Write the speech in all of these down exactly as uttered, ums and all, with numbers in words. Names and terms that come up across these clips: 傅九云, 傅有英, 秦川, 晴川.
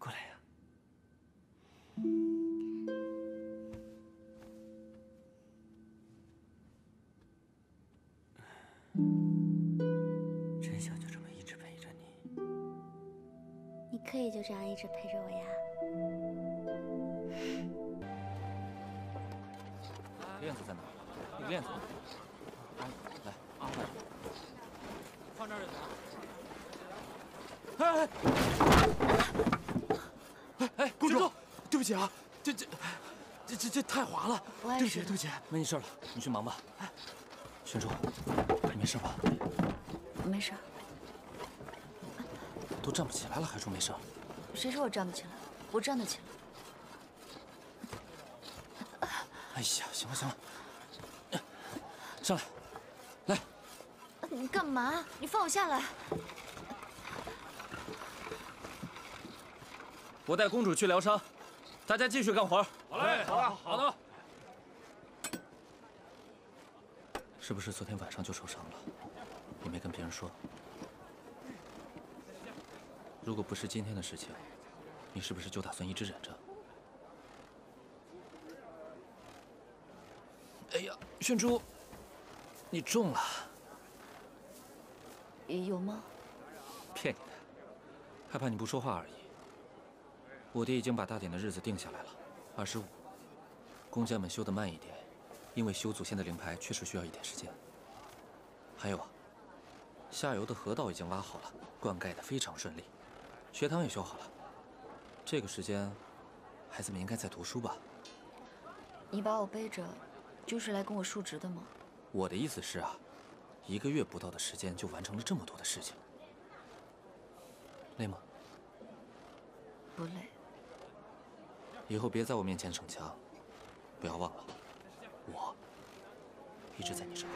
过来呀、啊！真想就这么一直陪着你。你可以就这样一直陪着我呀。链子在哪？那个链子。阿姨，来，阿姨，放这儿就行。哎哎。 哎，公主，对不起啊，这这这这这太滑了，对不起，对不起，没你事了，你去忙吧。哎，玄珠，你没事吧？没事。都站不起来了，还说没事？谁说我站不起来？我站得起来。哎呀，行了行了，上来，来。你干嘛？你放我下来。 我带公主去疗伤，大家继续干活。好嘞，好的，好的。是不是昨天晚上就受伤了？你没跟别人说？如果不是今天的事情，你是不是就打算一直忍着？哎呀，炫珠，你中了。有吗？骗你的，害怕你不说话而已。 我爹已经把大典的日子定下来了，二十五。工匠们修得慢一点，因为修祖先的灵牌确实需要一点时间。还有啊，下游的河道已经挖好了，灌溉得非常顺利，学堂也修好了。这个时间，孩子们应该在读书吧？你把我背着，就是来跟我述职的吗？我的意思是啊，一个月不到的时间就完成了这么多的事情，累吗？不累。 以后别在我面前逞强，不要忘了，我一直在你身后。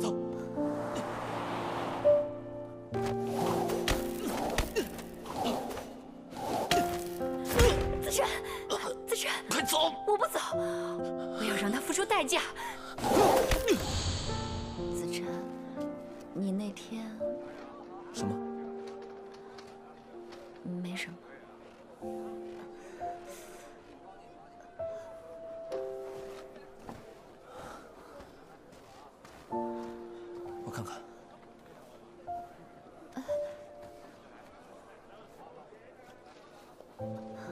走。子辰，子辰，快走！我不走，我要让他付出代价。 你那天什么？没什么。我看看。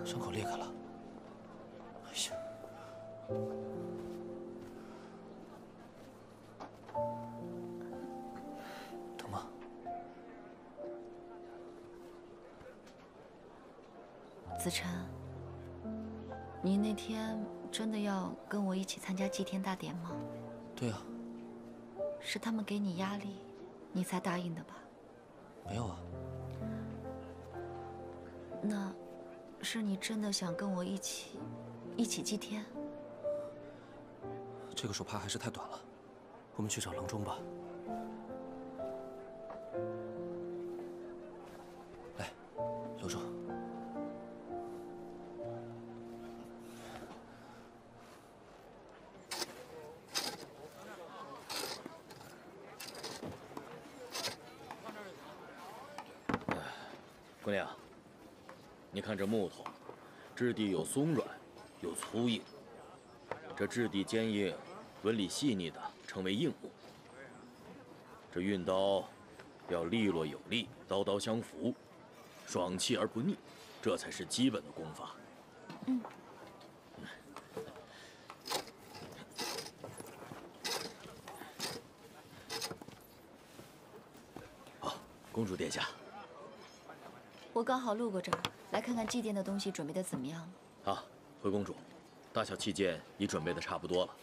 伤口裂开了。哎呀！ 子辰，你那天真的要跟我一起参加祭天大典吗？对啊。是他们给你压力，你才答应的吧？没有啊。那，是你真的想跟我一起，一起祭天？这个手帕还是太短了，我们去找郎中吧。来，留住。 姑娘，你看这木头，质地有松软，有粗硬。这质地坚硬、纹理细腻的称为硬木。这运刀要利落有力，刀刀相符，爽气而不腻，这才是基本的功法。嗯。好，公主殿下。 我刚好路过这儿，来看看祭奠的东西准备的怎么样了。好，回公主，大小器件已准备的差不多了，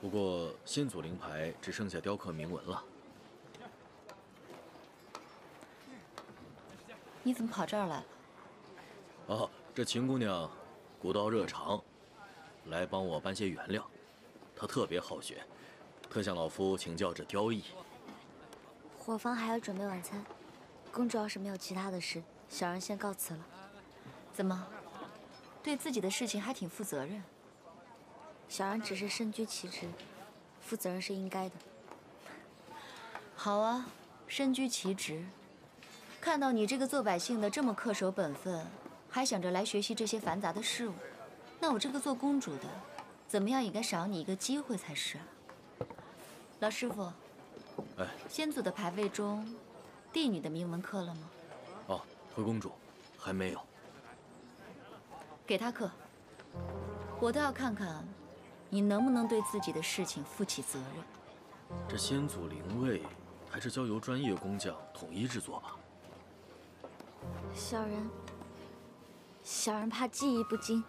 不过先祖灵牌只剩下雕刻铭文了。你怎么跑这儿来了？哦，这秦姑娘古道热肠，来帮我搬些原料，她特别好学，特向老夫请教这雕艺。伙房还要准备晚餐，公主要是没有其他的事。 小人先告辞了。怎么，对自己的事情还挺负责任？小人只是身居其职，负责任是应该的。好啊，身居其职，看到你这个做百姓的这么恪守本分，还想着来学习这些繁杂的事物，那我这个做公主的，怎么样也该赏你一个机会才是啊。老师傅，哎，先祖的牌位中，帝女的铭文刻了吗？哦，回公主，还没有。给她刻，我倒要看看。 你能不能对自己的事情负起责任？这先祖灵位还是交由专业工匠统一制作吧。小人，小人怕技艺不精，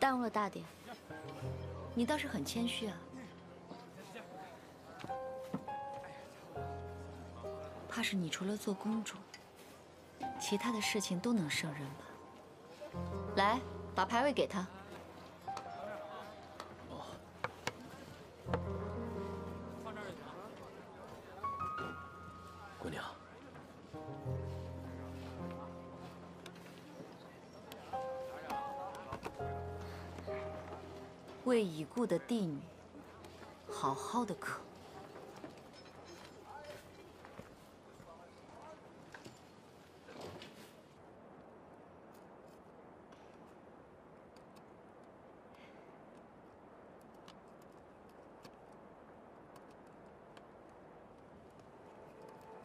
耽误了大典。你倒是很谦虚啊。怕是你除了做公主，其他的事情都能胜任吧？来，把牌位给他。 为已故的帝女，好好的刻。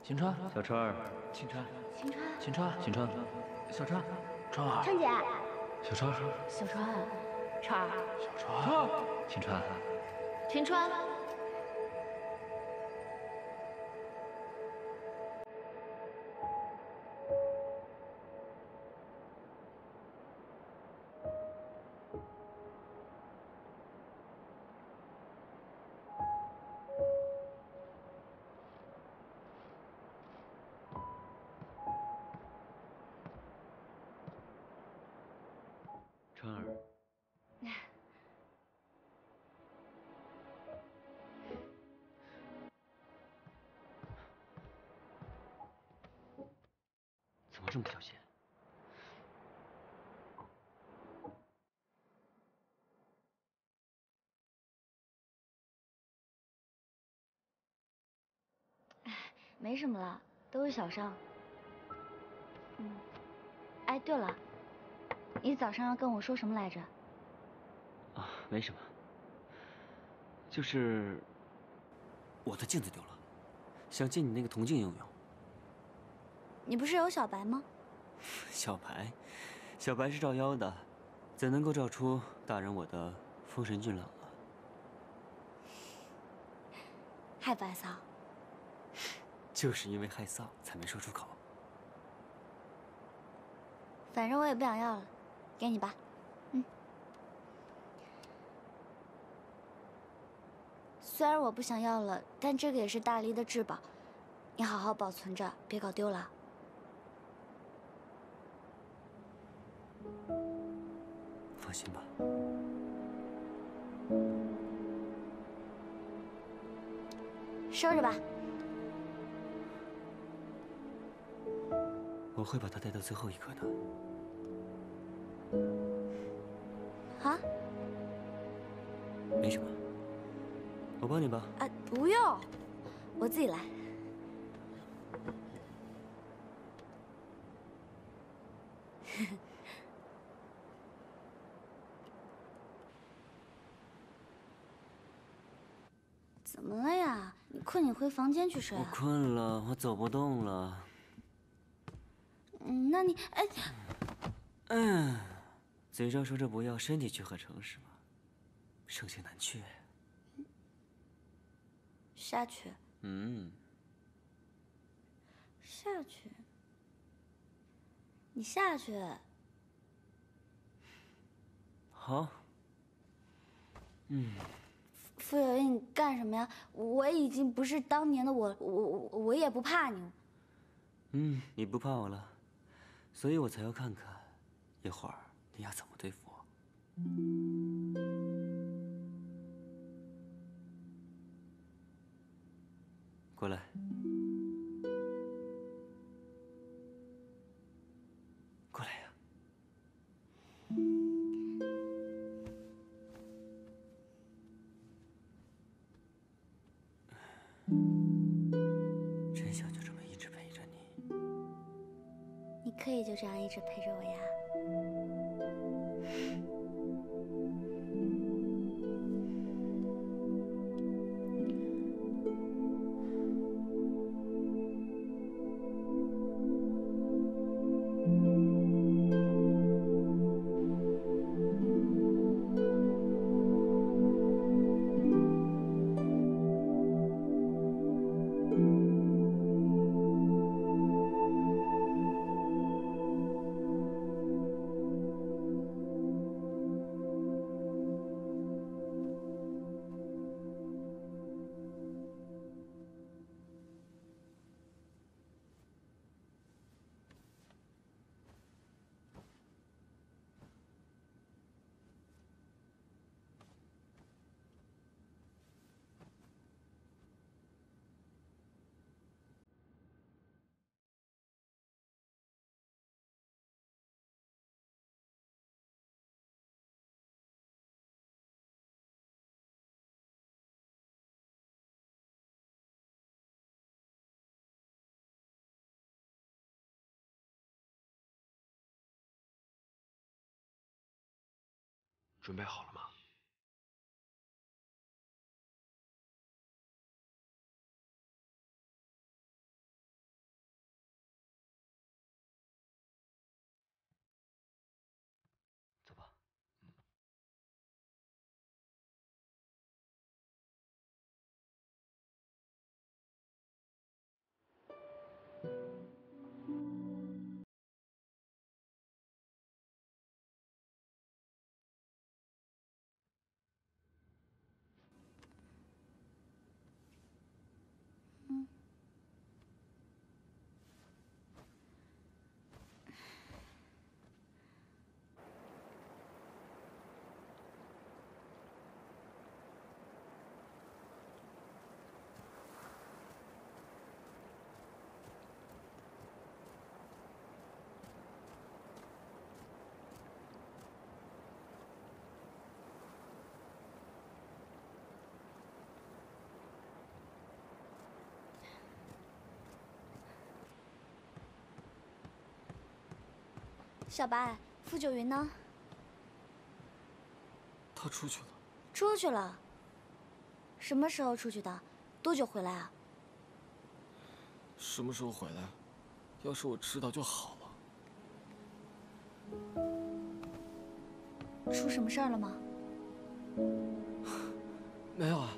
晴川，小川儿，晴川，晴川，晴川，晴川，小川，川儿，川姐，小川，小川。 川儿，小川，秦川，秦川，川儿。 这么小心，哎，没什么了，都是小伤。嗯，哎，对了，你早上要跟我说什么来着？啊，没什么，就是我的镜子丢了，想借你那个铜镜用用。 你不是有小白吗？小白，小白是照妖的，怎能够照出大人我的风神俊朗啊？害不害臊？就是因为害臊才没说出口。反正我也不想要了，给你吧。嗯。虽然我不想要了，但这个也是大黎的至宝，你好好保存着，别搞丢了。 放心吧。收着吧。我会把它带到最后一刻的。啊？没什么，我帮你吧。啊，不用，我自己来。 怎么了呀？你困，你回房间去睡啊！我困了，我走不动了。嗯，那你哎，嗯，嘴上说着不要，身体却很诚实嘛，盛情难却。下去。嗯。下去。你下去。好。嗯。 傅有英，你干什么呀？我已经不是当年的我，我我我也不怕你。嗯，你不怕我了，所以我才要看看，一会儿你要怎么对付我。过来。过来呀、啊。可以就这样一直陪着我准备好了吗？走吧。嗯、小白，傅九云呢？他出去了。出去了？什么时候出去的？多久回来啊？什么时候回来？要是我知道就好了。出什么事儿了吗？没有啊，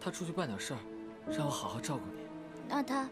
他出去办点事儿，让我好好照顾你。那他？